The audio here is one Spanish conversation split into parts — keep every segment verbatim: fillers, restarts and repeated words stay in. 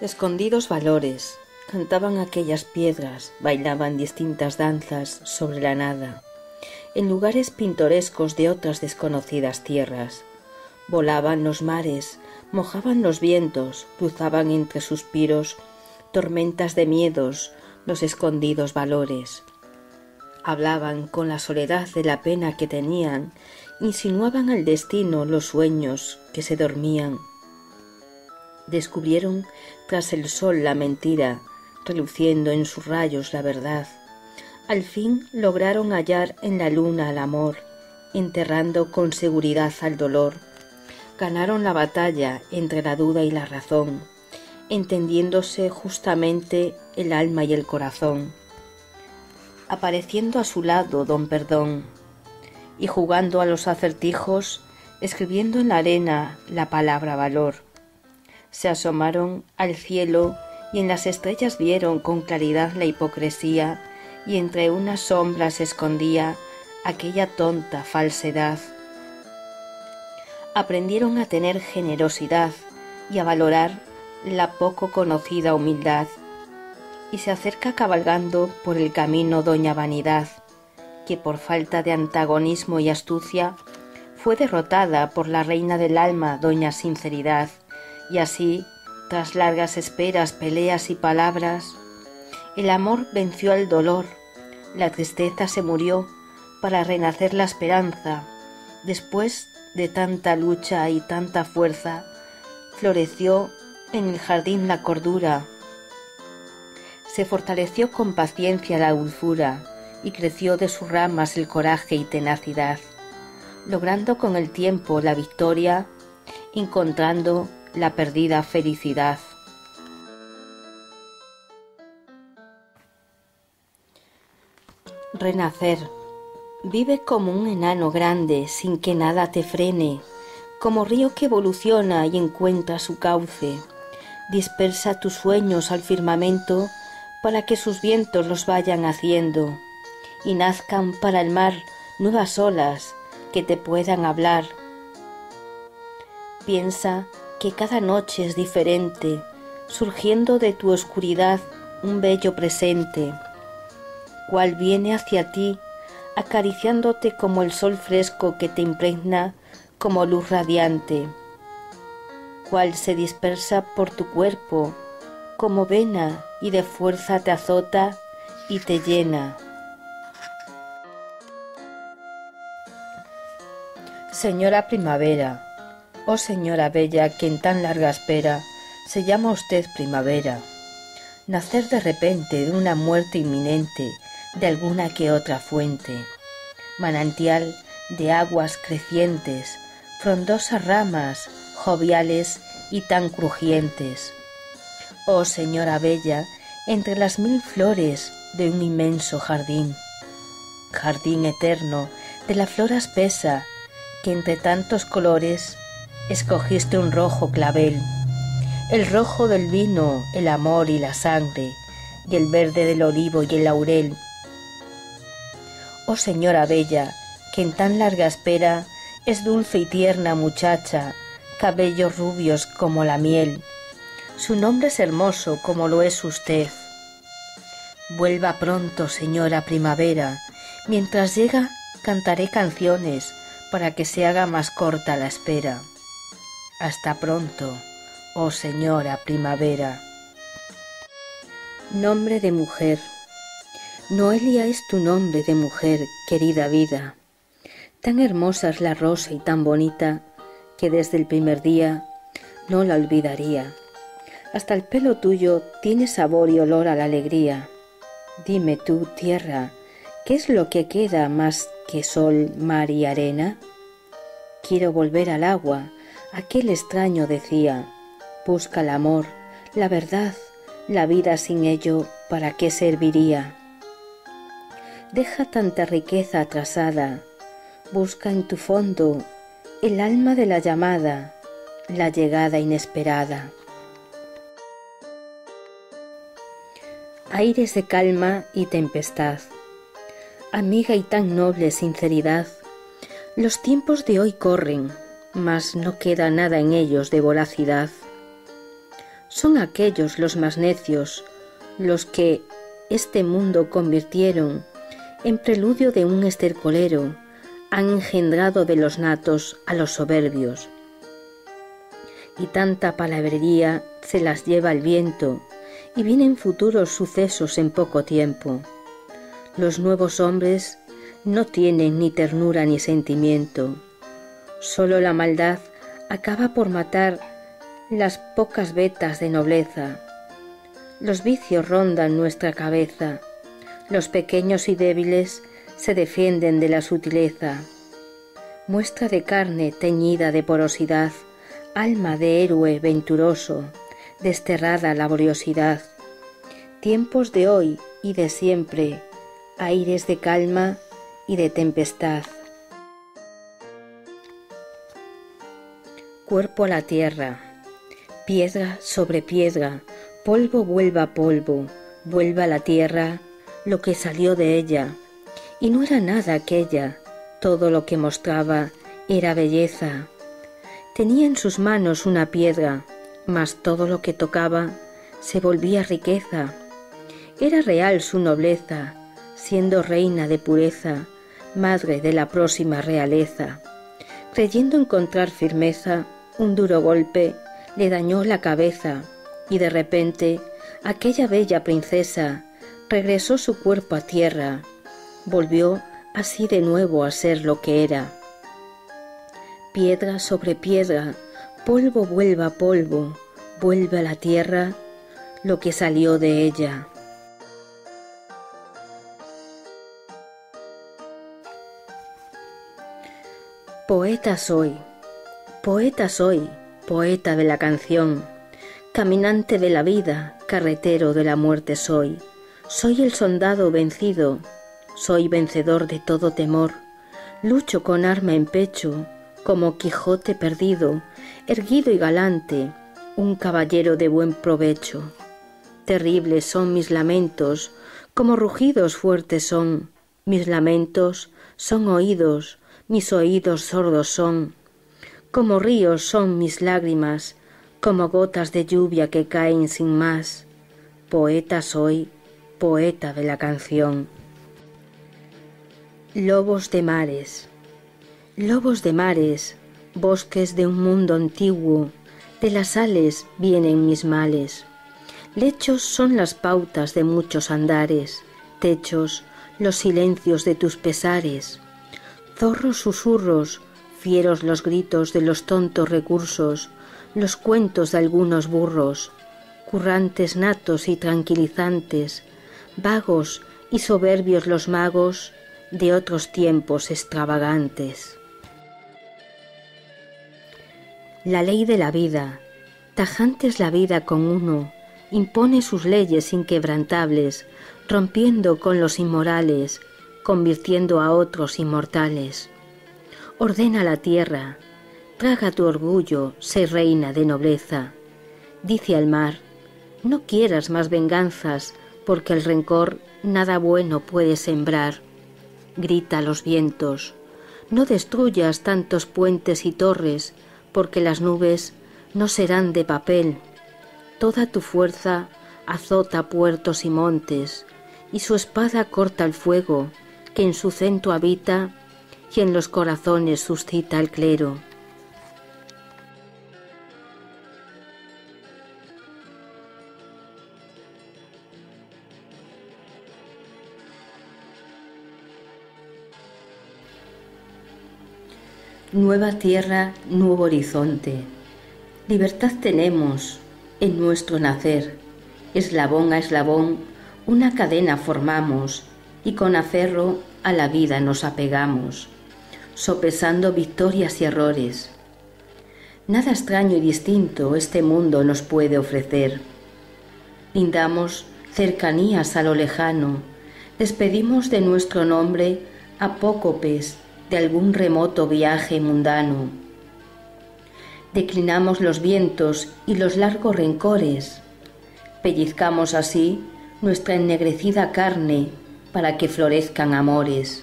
De escondidos valores, cantaban aquellas piedras, bailaban distintas danzas sobre la nada, en lugares pintorescos de otras desconocidas tierras. Volaban los mares, mojaban los vientos, cruzaban entre suspiros, tormentas de miedos, los escondidos valores. Hablaban con la soledad de la pena que tenían, insinuaban al destino los sueños que se dormían. Descubrieron tras el sol la mentira, reluciendo en sus rayos la verdad. Al fin lograron hallar en la luna al amor, enterrando con seguridad al dolor. Ganaron la batalla entre la duda y la razón, entendiéndose justamente el alma y el corazón. Apareciendo a su lado don Perdón y jugando a los acertijos, escribiendo en la arena la palabra valor. Se asomaron al cielo y en las estrellas vieron con claridad la hipocresía, y entre unas sombras se escondía aquella tonta falsedad. Aprendieron a tener generosidad y a valorar la poco conocida humildad. Y se acerca cabalgando por el camino doña Vanidad, que por falta de antagonismo y astucia fue derrotada por la reina del alma doña Sinceridad, y así, tras largas esperas, peleas y palabras, el amor venció al dolor, la tristeza se murió para renacer la esperanza. Después de tanta lucha y tanta fuerza, floreció en el jardín la cordura. Se fortaleció con paciencia la dulzura y creció de sus ramas el coraje y tenacidad, logrando con el tiempo la victoria, encontrando la perdida felicidad. Renacer. Vive como un enano grande sin que nada te frene, como río que evoluciona y encuentra su cauce. Dispersa tus sueños al firmamento para que sus vientos los vayan haciendo, y nazcan para el mar nuevas olas que te puedan hablar. Piensa que cada noche es diferente, surgiendo de tu oscuridad un bello presente, cual viene hacia ti, acariciándote como el sol fresco que te impregna como luz radiante, cual se dispersa por tu cuerpo, como vena y de fuerza te azota y te llena. Señora Primavera, oh señora bella que en tan larga espera se llama usted primavera. Nacer de repente de una muerte inminente de alguna que otra fuente, manantial de aguas crecientes, frondosas ramas, joviales y tan crujientes. Oh señora bella, entre las mil flores de un inmenso jardín, jardín eterno de la flor espesa, que entre tantos colores escogiste un rojo clavel, el rojo del vino, el amor y la sangre, y el verde del olivo y el laurel. Oh señora bella, que en tan larga espera es dulce y tierna muchacha, cabellos rubios como la miel. Su nombre es hermoso como lo es usted. Vuelva pronto, señora primavera. Mientras llega, cantaré canciones para que se haga más corta la espera. Hasta pronto, oh señora primavera. Nombre de mujer. Noelia es tu nombre de mujer, querida vida. Tan hermosa es la rosa y tan bonita, que desde el primer día no la olvidaría. Hasta el pelo tuyo tiene sabor y olor a la alegría. Dime tú, tierra, ¿qué es lo que queda más que sol, mar y arena? Quiero volver al agua, aquel extraño decía. Busca el amor, la verdad, la vida sin ello, ¿para qué serviría? Deja tanta riqueza atrasada, busca en tu fondo el alma de la llamada, la llegada inesperada. Aires de calma y tempestad. Amiga y tan noble sinceridad, los tiempos de hoy corren, mas no queda nada en ellos de voracidad. son aquellos los más necios, los que este mundo convirtieron en preludio de un estercolero, han engendrado de los natos a los soberbios. Y tanta palabrería se las lleva el viento, y vienen futuros sucesos en poco tiempo. Los nuevos hombres no tienen ni ternura ni sentimiento. Solo la maldad acaba por matar las pocas vetas de nobleza. Los vicios rondan nuestra cabeza. Los pequeños y débiles se defienden de la sutileza. Muestra de carne teñida de porosidad, alma de héroe venturoso, desterrada laboriosidad. Tiempos de hoy y de siempre, aires de calma y de tempestad. Cuerpo a la tierra, piedra sobre piedra, polvo vuelva a polvo, vuelva a la tierra lo que salió de ella, y no era nada aquella, todo lo que mostraba era belleza. Tenía en sus manos una piedra, mas todo lo que tocaba se volvía riqueza. Era real su nobleza, siendo reina de pureza, madre de la próxima realeza. Creyendo encontrar firmeza, un duro golpe le dañó la cabeza, y de repente aquella bella princesa regresó su cuerpo a tierra, volvió así de nuevo a ser lo que era. Piedra sobre piedra, polvo vuelva a polvo, vuelve a la tierra lo que salió de ella. Poeta soy, poeta soy, poeta de la canción, caminante de la vida, carretero de la muerte soy, soy el soldado vencido, soy vencedor de todo temor, lucho con arma en pecho, como Quijote perdido, erguido y galante, un caballero de buen provecho. Terribles son mis lamentos, como rugidos fuertes son, mis lamentos son oídos, mis oídos sordos son, como ríos son mis lágrimas, como gotas de lluvia que caen sin más. Poeta soy, poeta de la canción. Lobos de mares. Lobos de mares, bosques de un mundo antiguo, de las ales vienen mis males. Lechos son las pautas de muchos andares, techos los silencios de tus pesares. Zorros susurros, fieros los gritos de los tontos recursos, los cuentos de algunos burros, currantes natos y tranquilizantes, vagos y soberbios los magos de otros tiempos extravagantes. La ley de la vida, tajante es la vida con uno, impone sus leyes inquebrantables, rompiendo con los inmorales, convirtiendo a otros inmortales. Ordena la tierra, traga tu orgullo, sé reina de nobleza. Dice al mar, no quieras más venganzas, porque el rencor nada bueno puede sembrar. Grita a los vientos, no destruyas tantos puentes y torres, porque las nubes no serán de papel. Toda tu fuerza azota puertos y montes, y su espada corta el fuego, que en su centro habita y en los corazones suscita el clero. Nueva tierra, nuevo horizonte. Libertad tenemos en nuestro nacer. Eslabón a eslabón una cadena formamos y con aferro a la vida nos apegamos, sopesando victorias y errores. Nada extraño y distinto este mundo nos puede ofrecer. Brindamos cercanías a lo lejano, despedimos de nuestro nombre apócopes de algún remoto viaje mundano. Declinamos los vientos y los largos rencores, pellizcamos así nuestra ennegrecida carne para que florezcan amores.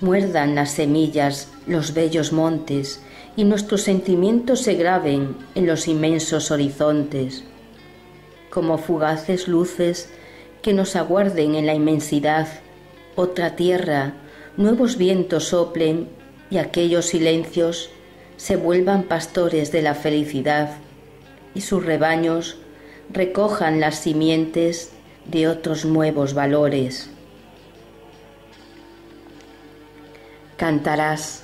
Muerdan las semillas los bellos montes y nuestros sentimientos se graben en los inmensos horizontes. como fugaces luces que nos aguarden en la inmensidad, otra tierra, nuevos vientos soplen y aquellos silencios se vuelvan pastores de la felicidad y sus rebaños recojan las simientes de otros nuevos valores. Cantarás,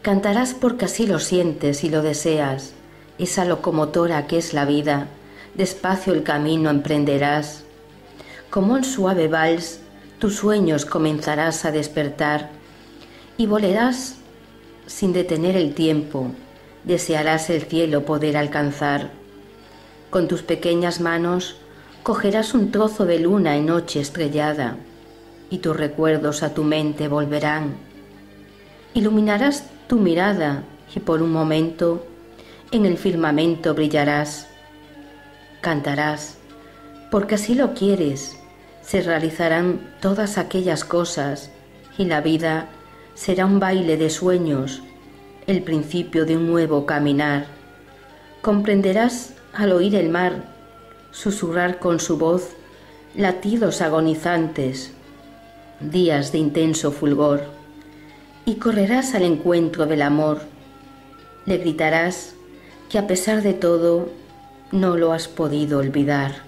cantarás porque así lo sientes y lo deseas, esa locomotora que es la vida, despacio el camino emprenderás. Como un suave vals, tus sueños comenzarás a despertar y volarás sin detener el tiempo, desearás el cielo poder alcanzar. Con tus pequeñas manos cogerás un trozo de luna en noche estrellada y tus recuerdos a tu mente volverán. Iluminarás tu mirada y por un momento en el firmamento brillarás. Cantarás, porque así lo quieres, se realizarán todas aquellas cosas y la vida será un baile de sueños, el principio de un nuevo caminar. Comprenderás al oír el mar susurrar con su voz latidos agonizantes, días de intenso fulgor, y correrás al encuentro del amor. Le gritarás que a pesar de todo no lo has podido olvidar.